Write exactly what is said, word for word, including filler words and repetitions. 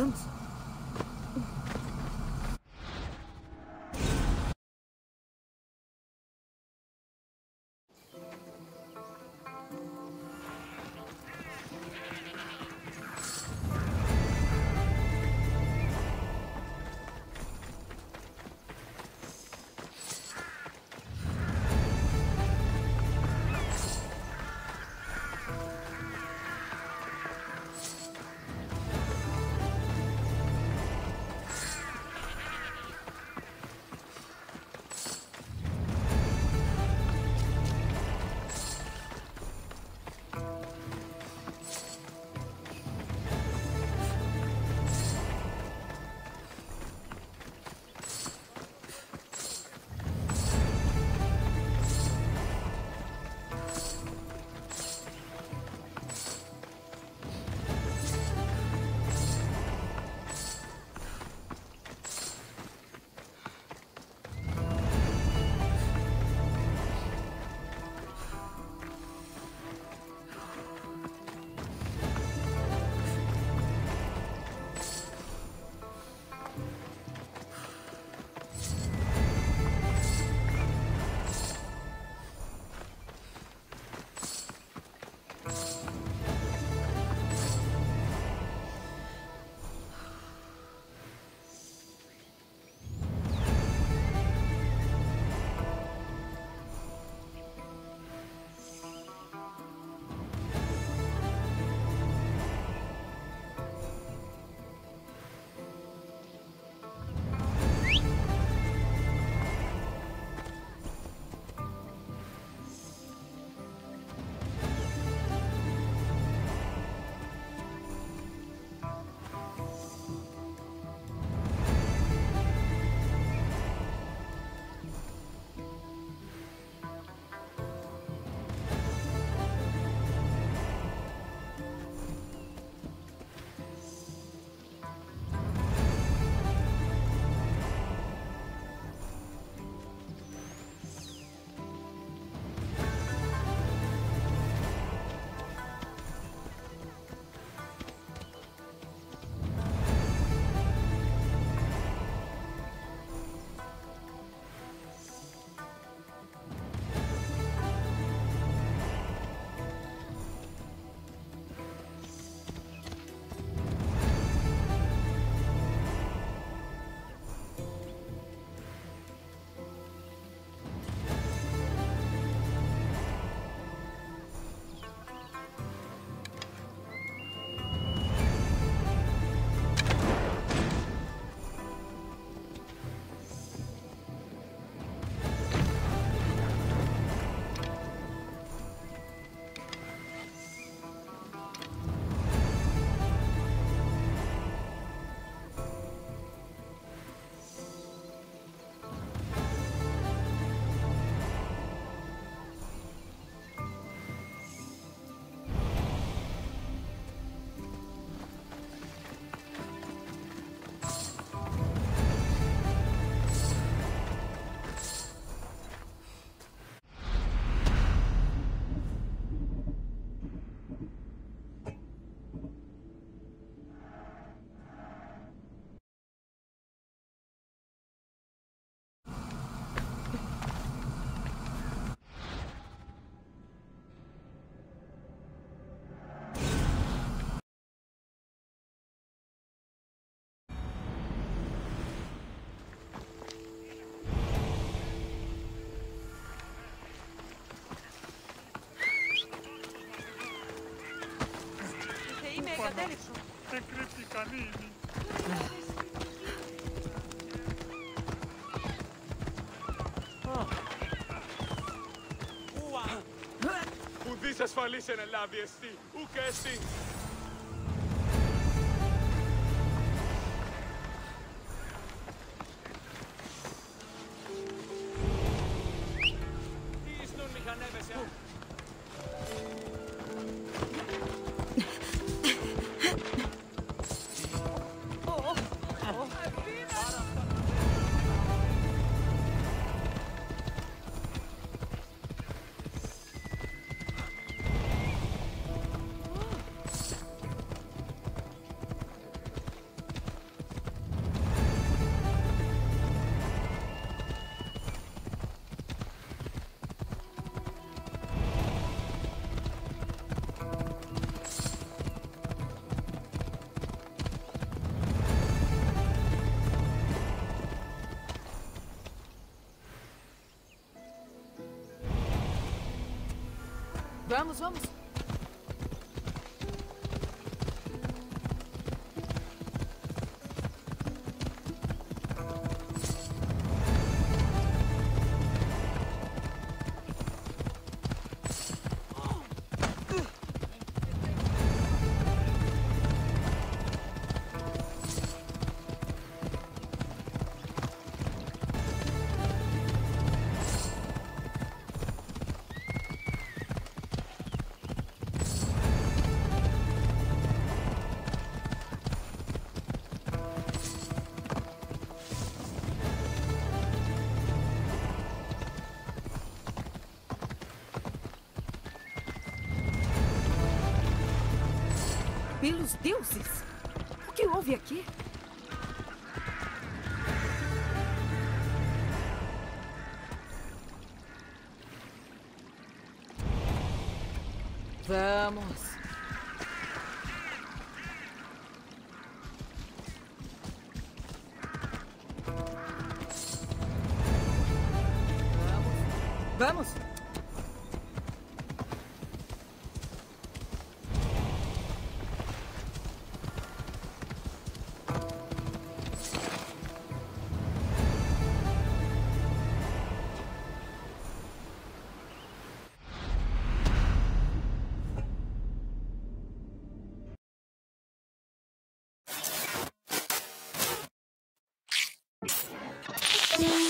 biliyor musun? Pricri canini. Που δεις ασφαλής ενελάβει εστί, ουκ εστί. Vamos, vamos. Pelos deuses! O que houve aqui? Vamos! Vamos! Vamos! Yeah.